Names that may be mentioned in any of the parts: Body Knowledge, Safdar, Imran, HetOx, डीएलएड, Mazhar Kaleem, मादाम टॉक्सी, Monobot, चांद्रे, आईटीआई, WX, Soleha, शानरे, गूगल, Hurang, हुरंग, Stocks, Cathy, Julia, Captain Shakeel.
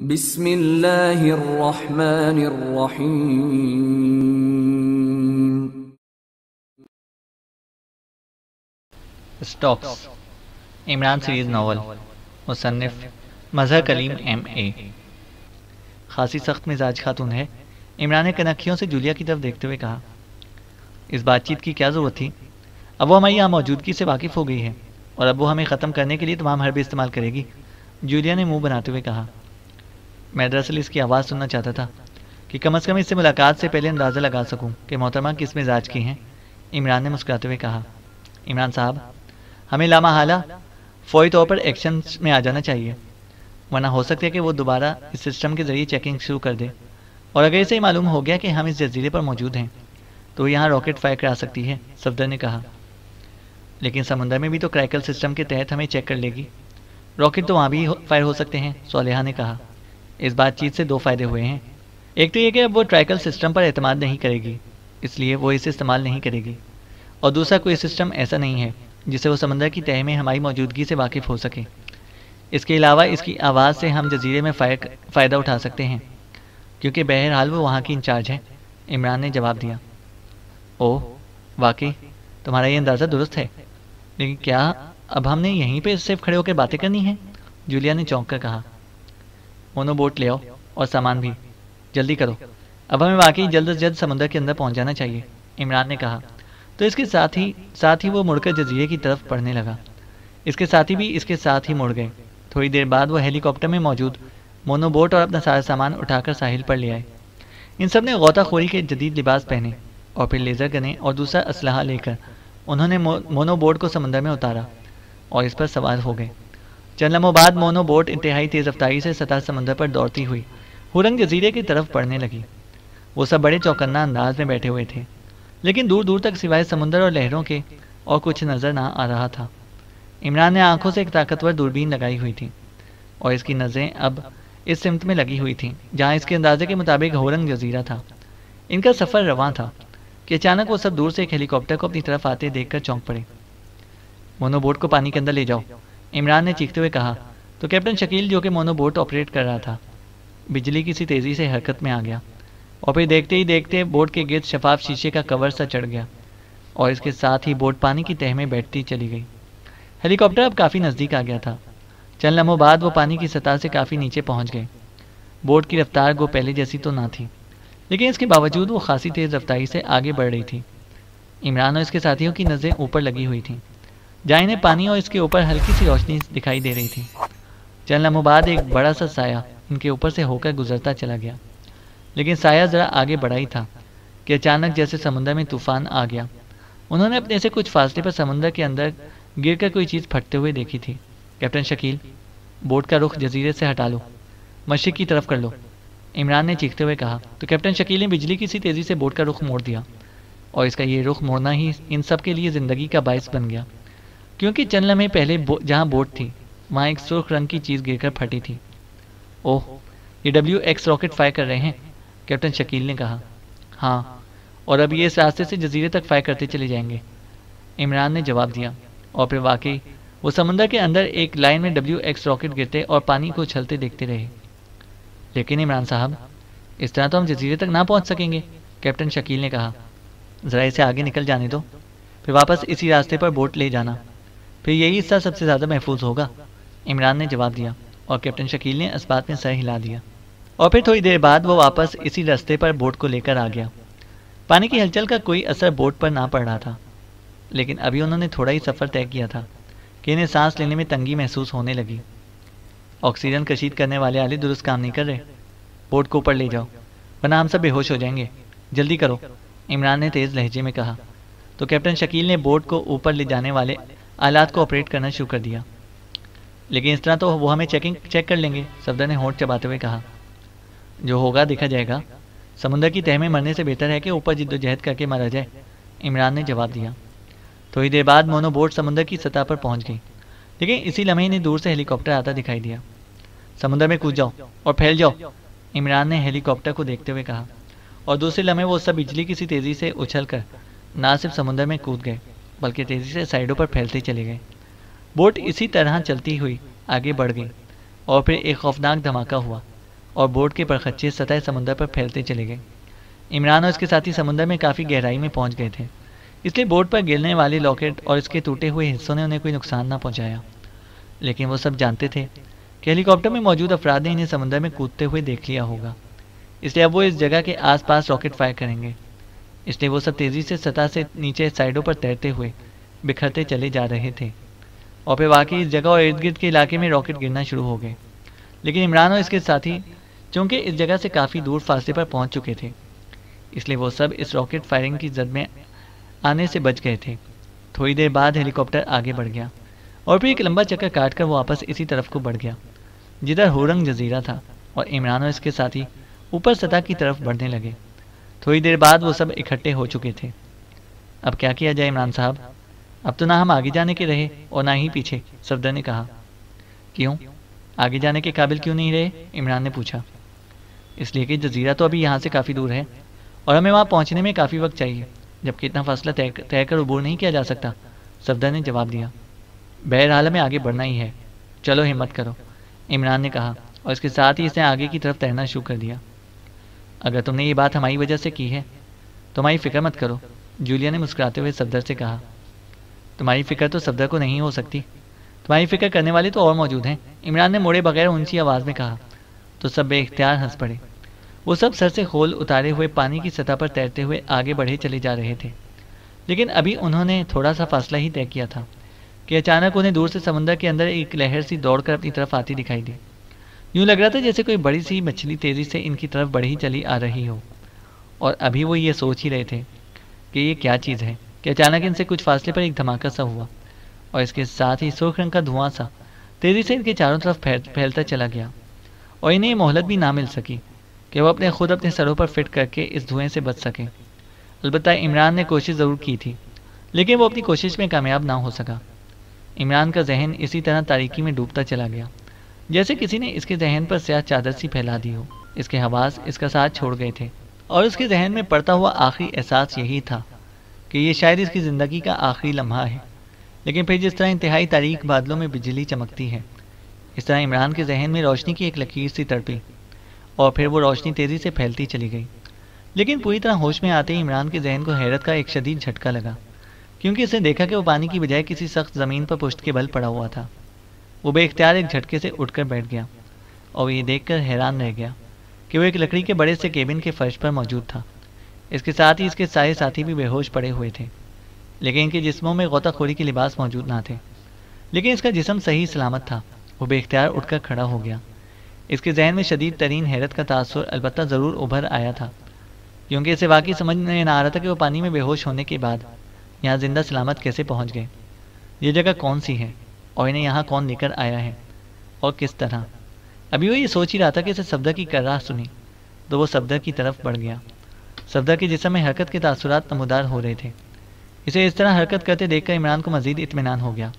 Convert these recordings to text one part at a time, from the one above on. बिस्मिल्लाहिर्रहमानिर्रहीम। स्टॉक्स Imran series novel, मुसन्निफ मजहर कलीम M.A। खासी सख्त मिजाज खातून है। इमरान ने कनखियों से जूलिया की तरफ देखते हुए कहा, इस बातचीत की क्या ज़रूरत थी? अब वो हमारी यहाँ मौजूदगी से वाकिफ़ हो गई है और अब वो हमें ख़त्म करने के लिए तमाम हरबे इस्तेमाल करेगी। जूलिया ने मुंह बनाते हुए कहा, मैं दरअसल इसकी आवाज़ सुनना चाहता था कि कम अज़ कम इससे मुलाकात से पहले अंदाज़ा लगा सकूँ कि मोहतरमा किस मिजाज की हैं। इमरान ने मुस्कुराते हुए कहा, इमरान साहब, हमें लामाहाला फौरी तौर पर एक्शन में आ जाना चाहिए, वरना हो सकता है कि वो दोबारा इस सिस्टम के ज़रिए चेकिंग शुरू कर दे और अगर इसे मालूम हो गया कि हम इस जजीरे पर मौजूद हैं तो यहाँ रॉकेट फायर करा सकती है। सफदर ने कहा, लेकिन समुंदर में भी तो क्रैकल सिस्टम के तहत हमें चेक कर लेगी, रॉकेट तो वहाँ भी फायर हो सकते हैं। सोलेहा ने कहा, इस बातचीत से दो फ़ायदे हुए हैं। एक तो ये कि अब वो ट्राइकल सिस्टम पर एतमाद नहीं करेगी, इसलिए वो इसे इस्तेमाल नहीं करेगी, और दूसरा कोई सिस्टम ऐसा नहीं है जिसे वो समंदर की तह में हमारी मौजूदगी से वाकिफ़ हो सके। इसके अलावा इसकी आवाज़ से हम जजीरे में फ़ायदा उठा सकते हैं क्योंकि बहरहाल वो वहाँ की इंचार्ज है। इमरान ने जवाब दिया, ओह वाकई तुम्हारा ये अंदाज़ा दुरुस्त है, लेकिन क्या अब हमने यहीं पे सिर्फ खड़े होकर बातें करनी है? जूलिया ने चौंक कर कहा, मोनोबोट ले आओ और सामान भी, जल्दी करो, अब हमें वाकई जल्द से जल्द समुंदर के अंदर पहुंच जाना चाहिए। इमरान ने कहा, तो इसके साथ ही वो मुड़कर जजीरे की तरफ पढ़ने लगा। इसके साथ ही भी इसके साथ ही मुड़ गए। थोड़ी देर बाद वो हेलीकॉप्टर में मौजूद मोनोबोट और अपना सारा सामान उठाकर साहिल पर ले आए। इन सब ने गोताखोरी के जदीद लिबास पहने और फिर लेज़र गने और दूसरा असलहा लेकर उन्होंने मोनोबोट को समंदर में उतारा और इस पर सवार हो गए। चंद लम्हों बाद मोनोबोट इंतहाई तेज़ रफ्तारी से सतह समंदर पर दौड़ती हुई हुरंग जजीरे की तरफ पड़ने लगी। वो सब बड़े चौकन्ना अंदाज में बैठे हुए थे, लेकिन दूर दूर तक सिवाय समुंदर और लहरों के और कुछ नज़र ना आ रहा था। इमरान ने आंखों से एक ताकतवर दूरबीन लगाई हुई थी और इसकी नज़रें अब इस सिमत में लगी हुई थी जहाँ इसके अंदाजे के मुताबिक हुरंग जजीरा था। इनका सफ़र रवां था कि अचानक वो सब दूर से एक हेलीकॉप्टर को अपनी तरफ आते देखकर चौंक पड़े। मोनोबोट को पानी के अंदर ले जाओ, इमरान ने चीखते हुए कहा तो कैप्टन शकील, जो कि मोनोबोट ऑपरेट कर रहा था, बिजली किसी तेज़ी से हरकत में आ गया और फिर देखते ही देखते बोट के गिर्द शफाफ शीशे का कवर सा चढ़ गया और इसके साथ ही बोट पानी की तह में बैठती चली गई। हेलीकॉप्टर अब काफ़ी नज़दीक आ गया था। चंद लम्हों बाद वो पानी की सतह से काफ़ी नीचे पहुँच गए। बोट की रफ्तार वो पहले जैसी तो ना थी, लेकिन इसके बावजूद वो खासी तेज़ रफ्तारी से आगे बढ़ रही थी। इमरान और इसके साथियों की नज़रें ऊपर लगी हुई थीं जहाँ इन्हें पानी और इसके ऊपर हल्की सी रोशनी दिखाई दे रही थी। चंद लम्हों बाद एक बड़ा सा साया इनके ऊपर से होकर गुजरता चला गया, लेकिन साया ज़रा आगे बढ़ा ही था कि अचानक जैसे समुंदर में तूफान आ गया। उन्होंने अपने से कुछ फासले पर समुंदर के अंदर गिरकर कोई चीज़ फटते हुए देखी थी। कैप्टन शकील, बोट का रुख जजीरे से हटा लो, मशरिक़ की तरफ कर लो, इमरान ने चीखते हुए कहा तो कैप्टन शकील ने बिजली की सी तेज़ी से बोट का रुख मोड़ दिया और इसका ये रुख मोड़ना ही इन सब के लिए ज़िंदगी का बायस बन गया, क्योंकि चंद लम्हे पहले जहाँ बोट थी वहाँ एक सुर्ख रंग की चीज़ गिरकर फटी थी। ओह, ये WX रॉकेट फायर कर रहे हैं, कैप्टन शकील ने कहा। हाँ, और अब ये इस रास्ते से जजीरे तक फायर करते चले जाएंगे, इमरान ने जवाब दिया और फिर वाकई वो समंदर के अंदर एक लाइन में WX रॉकेट गिरते और पानी को उछलते देखते रहे। लेकिन इमरान साहब, इस तरह तो हम जजीरे तक ना पहुँच सकेंगे, कैप्टन शकील ने कहा। ज़रा इसे आगे निकल जाने दो, फिर वापस इसी रास्ते पर बोट ले जाना, फिर यही हिस्सा सबसे ज़्यादा महफूज होगा, इमरान ने जवाब दिया और कैप्टन शकील ने इस बात में सर हिला दिया। और फिर थोड़ी देर बाद वो वापस इसी रास्ते पर बोट को लेकर आ गया। पानी की हलचल का कोई असर बोट पर ना पड़ रहा था, लेकिन अभी उन्होंने थोड़ा ही सफ़र तय किया था कि इन्हें सांस लेने में तंगी महसूस होने लगी। ऑक्सीजन कशीद करने वाले आले दुरुस्त काम नहीं कर रहे, बोट को ऊपर ले जाओ वरना हम सब बेहोश हो जाएंगे, जल्दी करो, इमरान ने तेज़ लहजे में कहा तो कैप्टन शकील ने बोट को ऊपर ले जाने वाले आलात को ऑपरेट करना शुरू कर दिया। लेकिन इस तरह तो वो हमें चेक कर लेंगे, सफदर ने होंठ चबाते हुए कहा। जो होगा देखा जाएगा, समुंदर की तह में मरने से बेहतर है कि ऊपर जिद्दोजहद करके मारा जाए, इमरान ने जवाब दिया। थोड़ी देर बाद मोनोबोट समुंदर की सतह पर पहुंच गई, लेकिन इसी लम्हे ने दूर से हेलीकॉप्टर आता दिखाई दिया। समुंदर में कूद जाओ और फैल जाओ, इमरान ने हेलीकॉप्टर को देखते हुए कहा और दूसरे लम्हे वो सब बिजली की सी तेज़ी से उछल कर ना सिर्फ समुंदर में कूद गए बल्कि तेज़ी से साइडों पर फैलते चले गए। बोट इसी तरह चलती हुई आगे बढ़ गई और फिर एक खौफनाक धमाका हुआ और बोट के परखच्चे सतह समुंदर पर फैलते चले गए। इमरान और उसके साथी समुंदर में काफ़ी गहराई में पहुंच गए थे, इसलिए बोट पर गिरने वाले लॉकेट और इसके टूटे हुए हिस्सों ने उन्हें कोई नुकसान ना पहुंचाया। लेकिन वो सब जानते थे कि हेलीकॉप्टर में मौजूद अफराद ने इन्हें समंदर में कूदते हुए देख लिया होगा, इसलिए अब वो इस जगह के आसपास रॉकेट फायर करेंगे। इसलिए वो सब तेज़ी से सतह से नीचे साइडों पर तैरते हुए बिखरते चले जा रहे थे और फिर वाकई इस जगह और इर्द गिर्द के इलाके में रॉकेट गिरना शुरू हो गए। लेकिन इमरान और इसके साथी चूँकि इस जगह से काफ़ी दूर फासले पर पहुँच चुके थे, इसलिए वो सब इस रॉकेट फायरिंग की जद में आने से बच गए थे। थोड़ी देर बाद हेलीकॉप्टर आगे बढ़ गया और फिर एक लंबा चक्कर काटकर वो वापस इसी तरफ को बढ़ गया जिधर हुरंग जजीरा था, और इमरान और इसके साथी ऊपर सतह की तरफ बढ़ने लगे। थोड़ी देर बाद वो सब इकट्ठे हो चुके थे। अब क्या किया जाए इमरान साहब, अब तो ना हम आगे जाने के रहे और ना ही पीछे, सफदर ने कहा। क्यों, आगे जाने के काबिल क्यों नहीं रहे, इमरान ने पूछा। इसलिए कि जजीरा तो अभी यहाँ से काफ़ी दूर है और हमें वहाँ पहुँचने में काफ़ी वक्त चाहिए, जबकि इतना फासला तय कर उबूर नहीं किया जा सकता, सफदर ने जवाब दिया। बहरहाल हमें आगे बढ़ना ही है, चलो हिम्मत करो, इमरान ने कहा और इसके साथ ही इसने आगे की तरफ तैरना शुरू कर दिया। अगर तुमने ये बात हमारी वजह से की है तो हमारी फ़िक्र मत करो, जूलिया ने मुस्कुराते हुए सफदर से कहा। तुम्हारी फ़िक्र तो सफदर को नहीं हो सकती, तुम्हारी फ़िक्र करने वाले तो और मौजूद हैं, इमरान ने मोड़े बगैर ऊंची आवाज़ में कहा। तो सब बेख्तियार हंस पड़े। वो सब सर से खोल उतारे हुए पानी की सतह पर तैरते हुए आगे बढ़े चले जा रहे थे। लेकिन अभी उन्होंने थोड़ा सा फासला ही तय किया था कि अचानक उन्हें दूर से समुंदर के अंदर एक लहर सी दौड़कर अपनी तरफ आती दिखाई दी। यूँ लग रहा था जैसे कोई बड़ी सी मछली तेज़ी से इनकी तरफ बढ़ी चली आ रही हो, और अभी वो ये सोच ही रहे थे कि ये क्या चीज़ है कि अचानक इनसे कुछ फासले पर एक धमाका सा हुआ और इसके साथ ही सुर्ख रंग का धुआं सा तेज़ी से इनके चारों तरफ फैलता चला गया, और इन्हें मोहलत भी ना मिल सकी कि वो खुद अपने सरों पर फिट करके इस धुएँ से बच सकें। अलबत्ता इमरान ने कोशिश ज़रूर की थी, लेकिन वो अपनी कोशिश में कामयाब ना हो सका। इमरान का जहन इसी तरह तारीकी में डूबता चला गया जैसे किसी ने इसके जहन पर स्याह चादर सी फैला दी हो। इसके हवास इसका साथ छोड़ गए थे और उसके जहन में पड़ता हुआ आखिरी एहसास यही था कि ये शायद इसकी ज़िंदगी का आखिरी लम्हा है। लेकिन फिर जिस तरह इंतहाई तारीक बादलों में बिजली चमकती है, इस तरह इमरान के जहन में रोशनी की एक लकीर सी तड़पी और फिर वो रोशनी तेज़ी से फैलती चली गई। लेकिन पूरी तरह होश में आते ही इमरान के जहन को हैरत का एक शदीद झटका लगा, क्योंकि इसने देखा कि वो पानी की बजाय किसी सख्त ज़मीन पर पुष्ट के बल पड़ा हुआ था। वो बेख्तियार एक झटके से उठकर बैठ गया और ये देखकर हैरान रह गया कि वो एक लकड़ी के बड़े से केबिन के फर्श पर मौजूद था। इसके साथ ही इसके सारे साथी भी बेहोश पड़े हुए थे, लेकिन इनके जिस्मों में गोताखोरी के लिबास मौजूद ना थे। लेकिन इसका जिस्म सही सलामत था। वो बेख्तियार उठकर खड़ा हो गया। इसके जहन में शदीद तरीन हैरत का तासुर अलबत्ता ज़रूर उभर आया था, क्योंकि इसे वाकई समझ में ना आ रहा था कि वो पानी में बेहोश होने के बाद यहाँ ज़िंदा सलामत कैसे पहुँच गए। ये जगह कौन सी है और इन्हें यहाँ कौन लेकर आया है और किस तरह। अभी वो ये सोच ही रहा था कि इसे सफदर की कर्राह सुनी तो वो सफदर की तरफ बढ़ गया। सफदर के जिस्म में हरकत के तासुरात नमूदार हो रहे थे। इसे इस तरह हरकत करते देखकर इमरान को मज़ीद इत्मीनान हो गया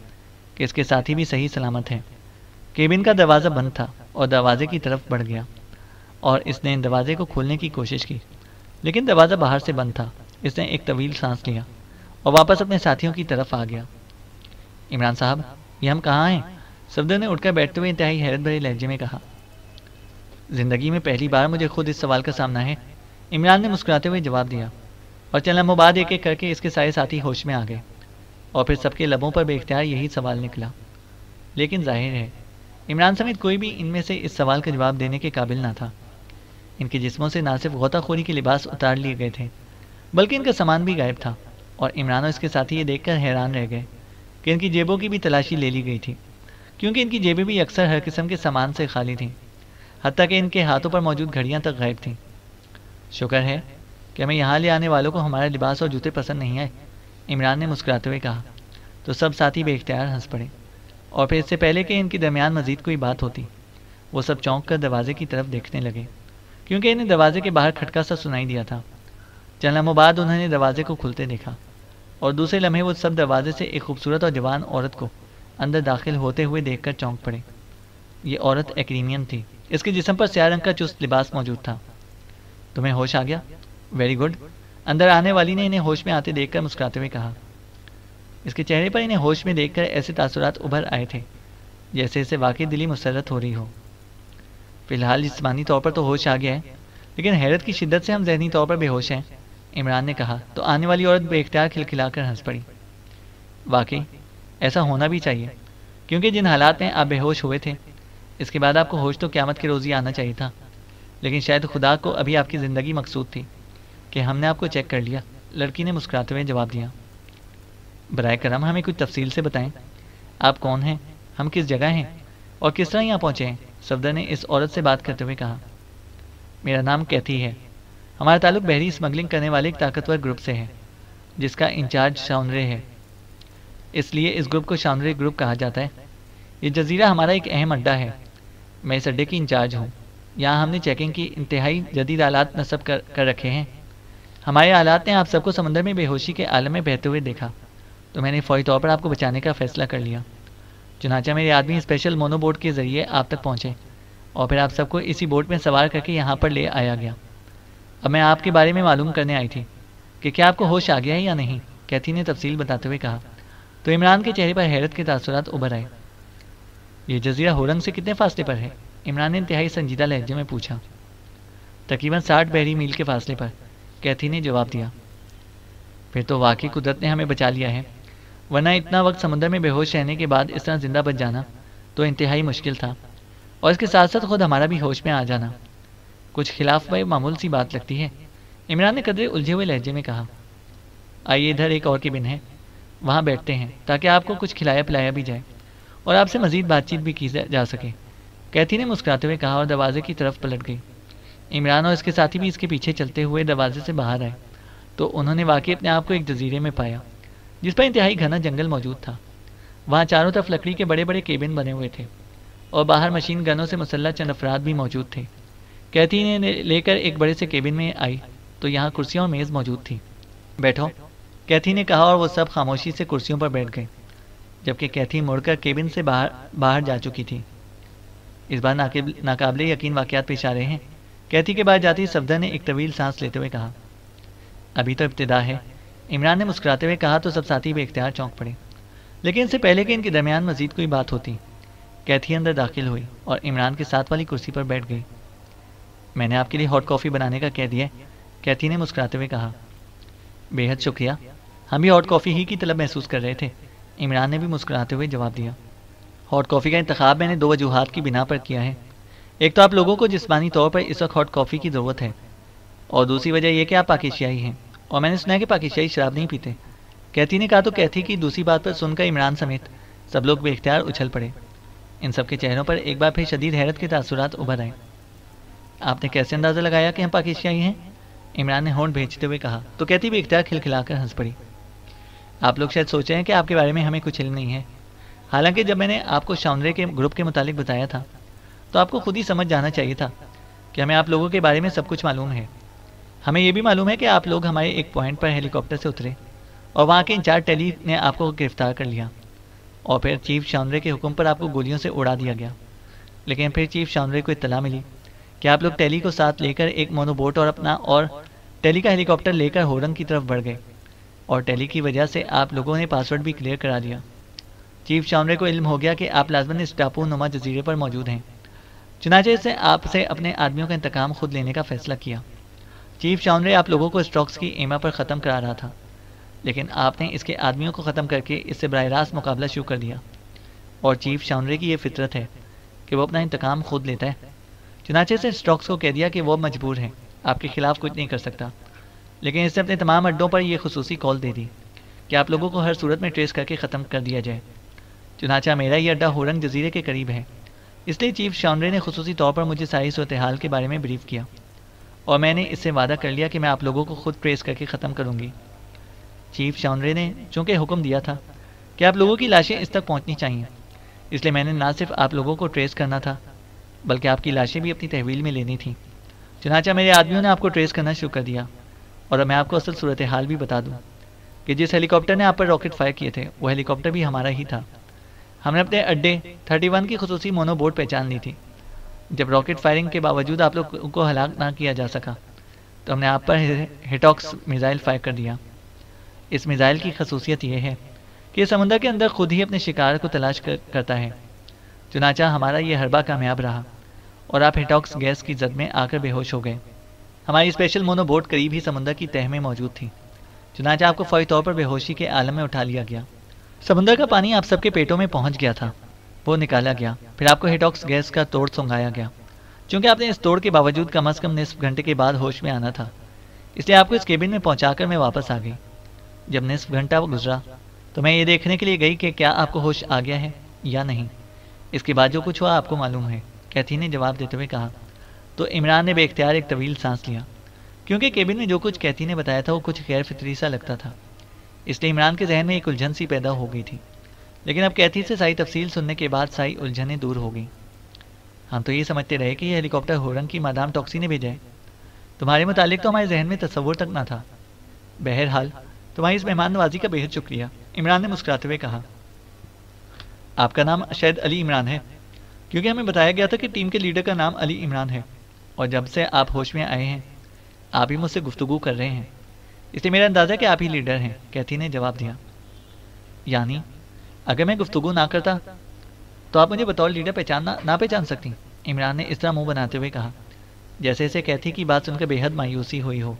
कि इसके साथी भी सही सलामत हैं। केबिन का दरवाज़ा बंद था और दरवाजे की तरफ बढ़ गया और इसने दरवाजे को खोलने की कोशिश की, लेकिन दरवाज़ा बाहर से बंद था। इसने एक तवील सांस लिया और वापस अपने साथियों की तरफ आ गया। इमरान साहब, ये हम कहाँ हैं, सफदर ने उठकर बैठते हुए इंतहाई हैरत भरे लहजे में कहा। ज़िंदगी में पहली बार मुझे खुद इस सवाल का सामना है, इमरान ने मुस्कुराते हुए जवाब दिया। और चंद लम्हों बाद एक एक करके इसके सारे साथी होश में आ गए और फिर सबके लबों पर बेख्तियार यही सवाल निकला। लेकिन जाहिर है इमरान समेत कोई भी इनमें से इस सवाल का जवाब देने के काबिल ना था। इनके जिस्मों से ना सिर्फ गोताखोरी के लिबास उतार लिए गए थे, बल्कि इनका सामान भी गायब था। और इमरान और इसके साथी ये देखकर हैरान रह गए कि इनकी जेबों की भी तलाशी ले ली गई थी, क्योंकि इनकी जेबें भी अक्सर हर किस्म के सामान से खाली थीं, हत्ता कि इनके हाथों पर मौजूद घड़ियां तक गायब थीं। शुक्र है कि हमें यहाँ ले आने वालों को हमारा लिबास और जूते पसंद नहीं आए, इमरान ने मुस्कुराते हुए कहा। तो सब साथी बेख्तियार हंस पड़े और फिर इससे पहले कि इनके दरमियान मजीद कोई बात होती, वो सब चौंक कर दरवाजे की तरफ देखने लगे, क्योंकि इन्हें दरवाजे के बाहर खटका सा सुनाई दिया था। चंद लम्हों बाद उन्होंने दरवाजे को खुलते देखा और दूसरे लम्हे वो सब दरवाजे से एक खूबसूरत और जवान औरत को अंदर दाखिल होते हुए देखकर चौंक पड़े। ये औरत एक्रीनियन थी। इसके जिस्म पर स्याह रंग का चुस्त लिबास मौजूद था। तुम्हें होश आ गया, वेरी गुड, अंदर आने वाली ने इन्हें होश में आते देखकर मुस्कुराते हुए कहा। इसके चेहरे पर इन्हें होश में देखकर ऐसे तासुरात उभर आए थे जैसे इसे वाकई दिली मुसरत हो रही हो। फ़िलहाल जिस्मानी तौर पर तो होश आ गया है, लेकिन हैरत की शिद्दत से हम जहनी तौर पर बेहोश हैं, इमरान ने कहा तो आने वाली औरत बेख्तियार खिलखिलाकर हंस पड़ी। वाकई ऐसा होना भी चाहिए, क्योंकि जिन हालात में आप बेहोश हुए थे इसके बाद आपको होश तो क़्यामत के रोज़ ही आना चाहिए था, लेकिन शायद खुदा को अभी आपकी ज़िंदगी मकसूद थी कि हमने आपको चेक कर लिया, लड़की ने मुस्कुराते हुए जवाब दिया। बराए करम हमें कुछ तफसील से बताएं, आप कौन हैं, हम किस जगह हैं और किस तरह यहाँ पहुँचे हैं, सफदर ने इस औरत से बात करते हुए कहा। मेरा नाम कैथी है, हमारा ताल्लुक बहरी स्मगलिंग करने वाले एक ताकतवर ग्रुप से है जिसका इंचार्ज शानरे है, इसलिए इस ग्रुप को शानरे ग्रुप कहा जाता है। ये जजीरा हमारा एक अहम अड्डा है, मैं इस अड्डे की इंचार्ज हूँ। यहाँ हमने चेकिंग की इंतहाई जदीद आलात नस्ब कर रखे हैं। हमारे आलात ने आप सबको समंदर में बेहोशी के आलम में बहते हुए देखा तो मैंने फौरी तौर पर आपको बचाने का फैसला कर लिया। चुनाचा मेरे आदमी स्पेशल मोनोबोट के ज़रिए आप तक पहुँचे और फिर आप सबको इसी बोट में सवार करके यहाँ पर ले आया गया। अब मैं आपके बारे में मालूम करने आई थी कि क्या आपको होश आ गया है या नहीं, कैथी ने तफसील बताते हुए कहा तो इमरान के चेहरे पर हैरत के तासुरात उभर आए। ये जजीरा हुरंग से कितने फासले पर है, इमरान ने इंतहाई संजीदा लहजे में पूछा। तकरीबन 60 बहरी मील के फासले पर, कैथी ने जवाब दिया। फिर तो वाकई कुदरत ने हमें बचा लिया है, वरना इतना वक्त समंदर में बेहोश रहने के बाद इस तरह ज़िंदा बच जाना तो इंतहाई मुश्किल था, और इसके साथ साथ खुद हमारा भी होश में आ जाना कुछ खिलाफ मामूल सी बात लगती है, इमरान ने कदरे उलझे हुए लहजे में कहा। आइए इधर एक और केबिन है, वहाँ बैठते हैं ताकि आपको कुछ खिलाया पिलाया भी जाए और आपसे मज़ीद बातचीत भी की जा सके, कैथी ने मुस्कुराते हुए कहा और दरवाजे की तरफ पलट गई। इमरान और इसके साथी भी इसके पीछे चलते हुए दरवाजे से बाहर आए तो उन्होंने वाकई अपने आप को एक जजीरे में पाया जिस पर इंतहाई घना जंगल मौजूद था। वहाँ चारों तरफ लकड़ी के बड़े बड़े केबिन बने हुए थे और बाहर मशीन गनों से मुसल्लह चंद अफराद भी मौजूद थे। कैथी ने लेकर एक बड़े से केबिन में आई तो यहाँ कुर्सियाँ और मेज़ मौजूद थी। बैठो, कैथी ने कहा और वो सब खामोशी से कुर्सियों पर बैठ गए, जबकि कैथी मुड़कर केबिन से बाहर जा चुकी थी। इस बार नाकाबिले यकीन वाक़यात पेश आ रहे हैं, कैथी के बाद जाती सफदर ने एक तवील सांस लेते हुए कहा। अभी तो इब्तिदा है, इमरान ने मुस्कुराते हुए कहा तो सब साथी बेख्तियार चौंक पड़े, लेकिन इससे पहले कि इनके दरमियान मजीद कोई बात होती कैथी अंदर दाखिल हुई और इमरान के साथ वाली कुर्सी पर बैठ गई। मैंने आपके लिए हॉट कॉफ़ी बनाने का कह दिया, कैथी ने मुस्कुराते हुए कहा। बेहद शुक्रिया, हम भी हॉट कॉफ़ी ही की तलब महसूस कर रहे थे, इमरान ने भी मुस्कुराते हुए जवाब दिया। हॉट कॉफ़ी का इंतखाब मैंने दो वजूहात की बिना पर किया है, एक तो आप लोगों को जिस्मानी तौर पर इस वक्त हॉट कॉफ़ी की ज़रूरत है और दूसरी वजह यह कि आप पाकिस्तानी हैं और मैंने सुना है कि पाकिस्तानी शराब नहीं पीते, कैथी ने कहा तो कैथी की दूसरी बात पर सुनकर इमरान समेत सब लोग बेख्तियार उछल पड़े। इन सब के चेहरों पर एक बार फिर शदीद हैरत के तासुरात उभर आए। आपने कैसे अंदाज़ा लगाया कि हम पाकिस्तानी हैं, इमरान ने होंठ भेजते हुए कहा तो कैथी बेख्तियार खिलखिलाकर हंस पड़ी। आप लोग शायद सोच रहे हैं कि आपके बारे में हमें कुछ इल्म नहीं है, हालांकि जब मैंने आपको शानरे के ग्रुप के मुतालिक बताया था तो आपको खुद ही समझ जाना चाहिए था कि हमें आप लोगों के बारे में सब कुछ मालूम है। हमें यह भी मालूम है कि आप लोग हमारे एक पॉइंट पर हेलीकॉप्टर से उतरे और वहाँ के इंचार्ज टेली ने आपको गिरफ्तार कर लिया और फिर चीफ शानरे के हुक्म पर आपको गोलियों से उड़ा दिया गया, लेकिन फिर चीफ शानरे को इतला मिली कि आप लोग टेली को साथ लेकर एक मोनोबोट और अपना और टेली का हेलीकॉप्टर लेकर होरंग की तरफ बढ़ गए और टेली की वजह से आप लोगों ने पासवर्ड भी क्लियर करा दिया। चीफ शानरे को इल्म हो गया कि आप लाजमन इस टापू नुमा जजीरे पर मौजूद हैं, चुनाचे से आपसे अपने आदमियों का इंतकाम खुद लेने का फैसला किया। चीफ शानरे आप लोगों को स्टॉक्स की एमा पर ख़त्म करा रहा था, लेकिन आपने इसके आदमियों को ख़त्म करके इससे बराह रास्त मुकाबला शुरू कर दिया और चीफ शानरे की यह फितरत है कि वो अपना इंतकाम खुद लेता है। चुनाचे से स्टॉक्स को कह दिया कि वह मजबूर है, आपके खिलाफ कुछ नहीं कर सकता, लेकिन इसने अपने तमाम अड्डों पर यह खसूसी कॉल दे दी कि आप लोगों को हर सूरत में ट्रेस करके ख़त्म कर दिया जाए। चुनाचा मेरा ये अड्डा होरंग जजीरे के करीब है, इसलिए चीफ शानरे ने खसूसी तौर पर मुझे सारी सूरत हाल के बारे में ब्रीफ किया और मैंने इससे वादा कर लिया कि मैं आप लोगों को खुद ट्रेस करके ख़त्म करूँगी। चीफ शानरे ने चूँकि हुक्म दिया था कि आप लोगों की लाशें इस तक पहुँचनी चाहिए, इसलिए मैंने ना सिर्फ आप लोगों को ट्रेस करना था बल्कि आपकी लाशें भी अपनी तहवील में लेनी थी। चुनाचा मेरे आदमियों ने आपको ट्रेस करना शुरू कर दिया और मैं आपको असल सूरत हाल भी बता दूं कि जिस हेलीकॉप्टर ने आप पर रॉकेट फायर किए थे वो हेलीकॉप्टर भी हमारा ही था। हमने अपने अड्डे 31 की खसूसी मोनोबोट पहचान ली थी। जब रॉकेट फायरिंग के बावजूद आप लोगों को हलाक ना किया जा सका तो हमने आप पर हेटॉक्स मिज़ाइल फायर कर दिया। इस मिज़ाइल की खसूसियत यह है कि समुंदर के अंदर खुद ही अपने शिकार को तलाश करता है। चुनाचा हमारा ये हरबा कामयाब रहा और आप हेटॉक्स गैस की जद में आकर बेहोश हो गए। हमारी स्पेशल मोनोबोट करीब ही समंदर की तह में मौजूद थी, चुनांचे आपको फौरी तौर पर बेहोशी के आलम में उठा लिया गया। समंदर का पानी आप सबके पेटों में पहुंच गया था, वो निकाला गया, फिर आपको हेटॉक्स गैस का तोड़ सुंघाया गया। चूँकि आपने इस तोड़ के बावजूद कम अज़ कम निस्फ घंटे के बाद होश में आना था, इसलिए आपको इस केबिन में पहुँचाकर मैं वापस आ गई। जब निस्फ घंटा गुजरा तो मैं ये देखने के लिए गई कि क्या आपको होश आ गया है या नहीं। इसके बाद जो कुछ हुआ आपको मालूम है, कैथी ने जवाब देते हुए कहा। तो इमरान ने बेख्तियार एक तवील सांस लिया, क्योंकि केबिन में जो कुछ कैथी ने बताया था वो कुछ गैर फितरी सा लगता था, इसलिए इमरान के जहन में एक उलझन सी पैदा हो गई थी। लेकिन अब कैथी से सारी तफसील सुनने के बाद सारी उलझनें दूर हो गई। हम तो ये समझते रहे कि यह हेलीकॉप्टर हुरंग की मादाम टॉक्सी ने भेजा है। तुम्हारे मुतालिक तो हमारे जहन में तस्वुर तक ना था। बहरहाल तुम्हारी इस मेहमान नवाजी का बेहद शुक्रिया, इमरान ने मुस्कुराते हुए कहा। आपका नाम शायद अली इमरान है, क्योंकि हमें बताया गया था कि टीम के लीडर का नाम अली इमरान है, और जब से आप होश में आए हैं आप ही मुझसे गुफ्तगू कर रहे हैं, इसलिए मेरा अंदाज़ा है कि आप ही लीडर हैं, कैथी ने जवाब दिया। यानी अगर मैं गुफ्तगू ना करता तो आप मुझे बतौर लीडर ना पहचान सकती, इमरान ने इस तरह मुँह बनाते हुए कहा जैसे जैसे कैथी की बात सुनकर बेहद मायूसी हुई हो।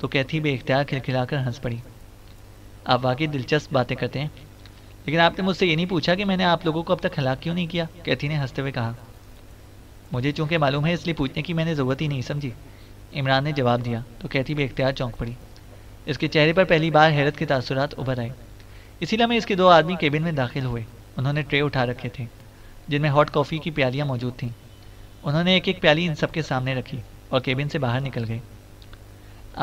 तो कैथी बेख्तियार खिलखिलाकर हंस पड़ी। आप वाकई दिलचस्प बातें करते हैं, लेकिन आपने मुझसे ये नहीं पूछा कि मैंने आप लोगों को अब तक हलाक क्यों नहीं किया, कैथी ने हंसते हुए कहा। मुझे चूंकि मालूम है इसलिए पूछने की मैंने ज़रूरत ही नहीं समझी, इमरान ने जवाब दिया। तो कैथी बेख्तियार चौंक पड़ी, इसके चेहरे पर पहली बार हैरत के तासुरात उभर आए। इसी लम्हे इसके दो आदमी केबिन में दाखिल हुए। उन्होंने ट्रे उठा रखे थे जिनमें हॉट कॉफ़ी की प्यालियाँ मौजूद थीं। उन्होंने एक एक प्याली इन सबके सामने रखी और केबिन से बाहर निकल गए।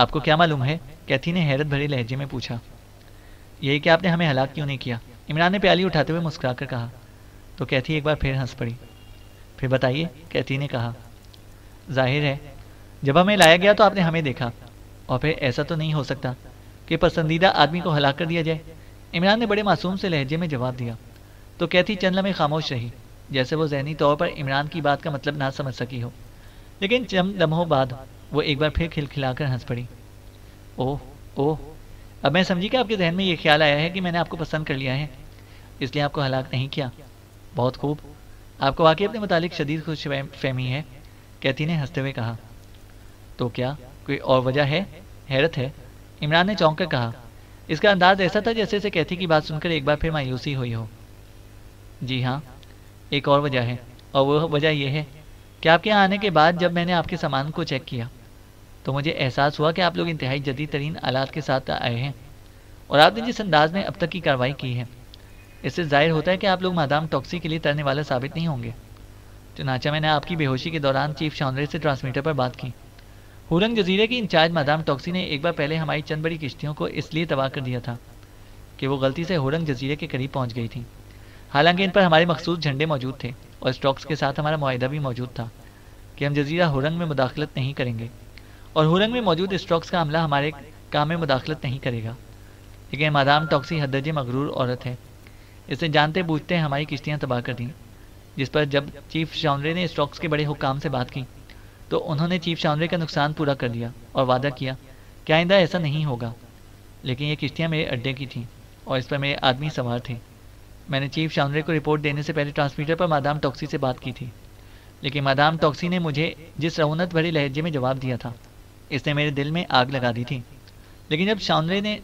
आपको क्या मालूम है, कैथी ने हैरत भरे लहजे में पूछा। यही कि आपने हमें हलाक क्यों नहीं किया, इमरान ने प्याली उठाते हुए मुस्कुराकर कहा। तो कैथी एक बार फिर हंस पड़ी। फिर बताइए, कैथी ने कहा। जाहिर है जब हमें लाया गया तो आपने हमें देखा, और फिर ऐसा तो नहीं हो सकता कि पसंदीदा आदमी को हलाक कर दिया जाए, इमरान ने बड़े मासूम से लहजे में जवाब दिया। तो कैथी चंद लम्हे खामोश रही, जैसे वो जहनी तौर पर इमरान की बात का मतलब ना समझ सकी हो। लेकिन चंद लम्हों बाद वो एक बार फिर खिलखिलाकर हंस पड़ी। ओह ओह, अब मैं समझी कि आपके जहन में ये ख्याल आया है कि मैंने आपको पसंद कर लिया है, इसलिए आपको हलाक नहीं किया। बहुत खूब, आपको वाकई अपने मुतालिक शदीद खुश फहमी है, कैथी ने हंसते हुए कहा। तो क्या कोई और वजह है, हैरत है, इमरान ने चौंक कर कहा। इसका अंदाज ऐसा था जैसे जैसे कैथी की बात सुनकर एक बार फिर मायूसी हुई हो। जी हाँ, एक और वजह है, और वो वजह यह है कि आपके यहाँ आने के बाद जब मैंने आपके सामान को चेक किया तो मुझे एहसास हुआ कि आप लोग इंतहाई जदीद तरीन आलात के साथ आए हैं, और आपने जिस अंदाज में अब तक की कार्रवाई की है इससे जाहिर होता है कि आप लोग मादाम टॉक्सी के लिए तरने वाला साबित नहीं होंगे। चुनांचे मैंने आपकी बेहोशी के दौरान चीफ चांद्रे से ट्रांसमीटर पर बात की। हुरंग जजीरे की इंचार्ज मादाम टॉक्सी ने एक बार पहले हमारी चंद बड़ी किश्तियों को इसलिए तबाह कर दिया था कि वो गलती से हुरंग जजीरे के करीब पहुँच गई थी। हालांकि इन पर हमारे मखसूस झंडे मौजूद थे और स्टॉक्स के साथ हमारा मुआहिदा भी मौजूद था कि हम जजीरा हुरंग में मुदाखलत नहीं करेंगे, और हुरंग में मौजूद स्टॉक्स का हमला हमारे काम में मुदाखलत नहीं करेगा। लेकिन मादाम टॉक्सी हदजे मगरूर औरत है, इसे जानते बूझते हमारी किश्तियाँ तबाह कर दी, जिस पर जब चीफ चांद्रे ने स्टॉक्स के बड़े हुक्काम से बात की तो उन्होंने चीफ चांद्रे का नुकसान पूरा कर दिया और वादा किया कि आइंदा ऐसा नहीं होगा। लेकिन ये किश्तियाँ मेरे अड्डे की थीं और इस पर मेरे आदमी सवार थे। मैंने चीफ चांद्रे को रिपोर्ट देने से पहले ट्रांसमीटर पर मादाम टॉक्सी से बात की थी, लेकिन मादाम टॉक्सी ने मुझे जिस रौनक भरे लहजे में जवाब दिया था इसने मेरे दिल में आग लगा दी थी। लेकिन जब चांद्रे ने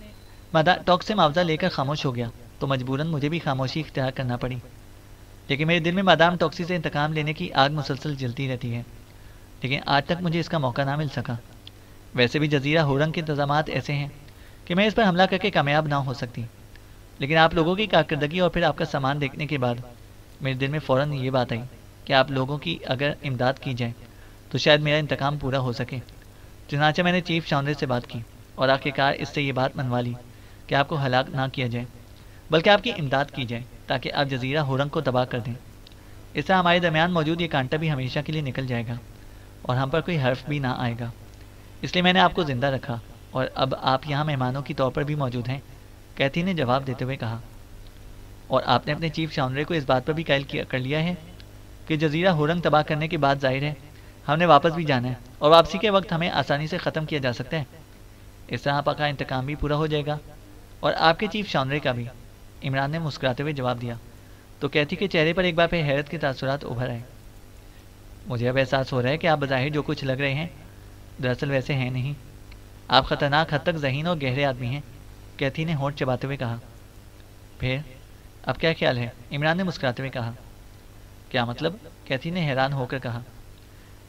मादाम टॉक्सी से मुआवजा लेकर खामोश हो गया तो मजबूरन मुझे भी खामोशी इख्तियार करना पड़ी। लेकिन मेरे दिल में मादाम टॉक्सी से इंतकाम लेने की आग मुसलसल जलती रहती है, लेकिन आज तक मुझे इसका मौका ना मिल सका। वैसे भी जजीरा हुरंग के इंतजामात ऐसे हैं कि मैं इस पर हमला करके कामयाब ना हो सकती, लेकिन आप लोगों की कारकर्दगी और फिर आपका सामान देखने के बाद मेरे दिल में फ़ौरन ये बात आई कि आप लोगों की अगर इमदाद की जाए तो शायद मेरा इंतकाम पूरा हो सके। चुनांचे मैंने चीफ चांद्रे से बात की और आखिरकार इससे ये बात मनवा ली कि आपको हलाक ना किया जाए बल्कि आपकी इमदाद की जाए ताकि आप जजीरा हुरंग को तबाह कर दें। इससे हमारे दरमियान मौजूद ये कांटा भी हमेशा के लिए निकल जाएगा और हम पर कोई हर्फ भी ना आएगा, इसलिए मैंने आपको ज़िंदा रखा और अब आप यहाँ मेहमानों के तौर पर भी मौजूद हैं, कैथी ने जवाब देते हुए कहा। और आपने अपने चीफ चांद्रे को इस बात पर भी कायल कर लिया है कि जजीरा हुरंग तबाह करने के बाद जाहिर है हमने वापस भी जाना है और वापसी के वक्त हमें आसानी से ख़त्म किया जा सकता है। इस तरह आपका इंतकाम भी पूरा हो जाएगा और आपके चीफ चांद्रे का भी, इमरान ने मुस्कुराते हुए जवाब दिया। तो कैथी के चेहरे पर एक बार फिर हैरत के तासुरात उभर आए। मुझे अब एहसास हो रहा है कि आप बज़ाहिर जो कुछ लग रहे हैं दरअसल वैसे हैं नहीं। आप ख़तरनाक हद तक ज़हीन और गहरे आदमी हैं, कैथी ने होंठ चबाते हुए कहा। फिर अब क्या ख्याल है, इमरान ने मुस्कुराते हुए कहा। क्या मतलब, कैथी ने हैरान होकर कहा।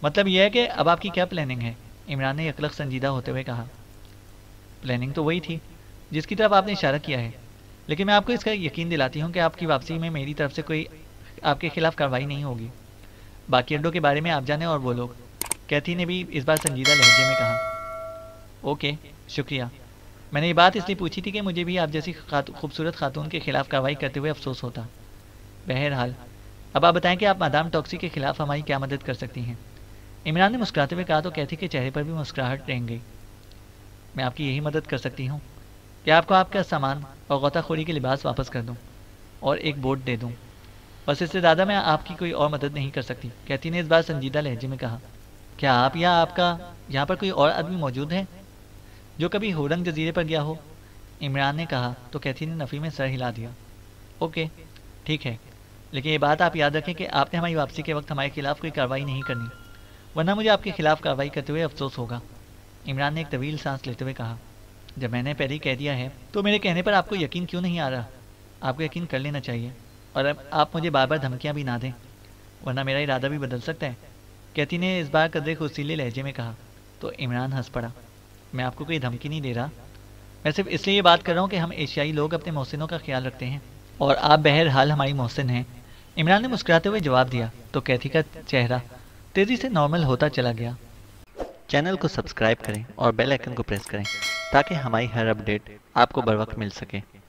मतलब यह है कि अब आपकी क्या प्लानिंग है, इमरान ने यकलख संजीदा होते हुए कहा। प्लानिंग तो वही थी जिसकी तरफ आपने इशारा किया है, लेकिन मैं आपको इसका यकीन दिलाती हूँ कि आपकी वापसी में मेरी तरफ से कोई आपके खिलाफ कार्रवाई नहीं होगी। बाकी अड्डों के बारे में आप जाने और वो लोग, कैथी ने भी इस बार संजीदा लहजे में कहा। ओके शुक्रिया, मैंने ये बात इसलिए पूछी थी कि मुझे भी आप जैसी खूबसूरत खातून के खिलाफ कार्रवाई करते हुए अफसोस होता। बहरहाल अब आप बताएं कि आप मादाम टॉक्सी के खिलाफ हमारी क्या मदद कर सकती हैं, इमरान ने मुस्कुराते हुए कहा। तो कैथी के चेहरे पर भी मुस्कुराहट रेंग गई। मैं आपकी यही मदद कर सकती हूँ कि आपको आपका सामान और गोताखोरी के लिबास वापस कर दूँ और एक बोट दे दूँ, बस इससे ज़्यादा मैं आपकी कोई और मदद नहीं कर सकती, कैथी ने इस बार संजीदा लहजे में कहा। क्या आप या आपका यहाँ पर कोई और आदमी मौजूद है जो कभी हुरंग जजीरे पर गया हो, इमरान ने कहा। तो कैथी ने नफ़ी में सर हिला दिया। ओके ठीक है, लेकिन ये बात आप याद रखें कि आपने हमारी वापसी के वक्त हमारे खिलाफ कोई कार्रवाई नहीं करनी, वरना मुझे आपके खिलाफ कार्रवाई करते हुए अफसोस होगा, इमरान ने एक तवील सांस लेते हुए कहा। जब मैंने पहले ही कह दिया है तो मेरे कहने पर आपको यकीन क्यों नहीं आ रहा, आपको यकीन कर लेना चाहिए। और अब आप मुझे बार बार धमकियाँ भी ना दें, वरना मेरा इरादा भी बदल सकता है, कैथी ने इस बार कदरे खुशीले लहजे में कहा। तो इमरान हंस पड़ा। मैं आपको कोई धमकी नहीं दे रहा, मैं सिर्फ इसलिए ये बात कर रहा हूँ कि हम एशियाई लोग अपने मोहसिनों का ख्याल रखते हैं और आप बहरहाल हमारी मोहसिन हैं, इमरान ने मुस्कुराते हुए जवाब दिया। तो कैथी का चेहरा तेज़ी से नॉर्मल होता चला गया। चैनल को सब्सक्राइब करें और बेल आइकन को प्रेस करें ताकि हमारी हर अपडेट आपको बर वक्त मिल सके।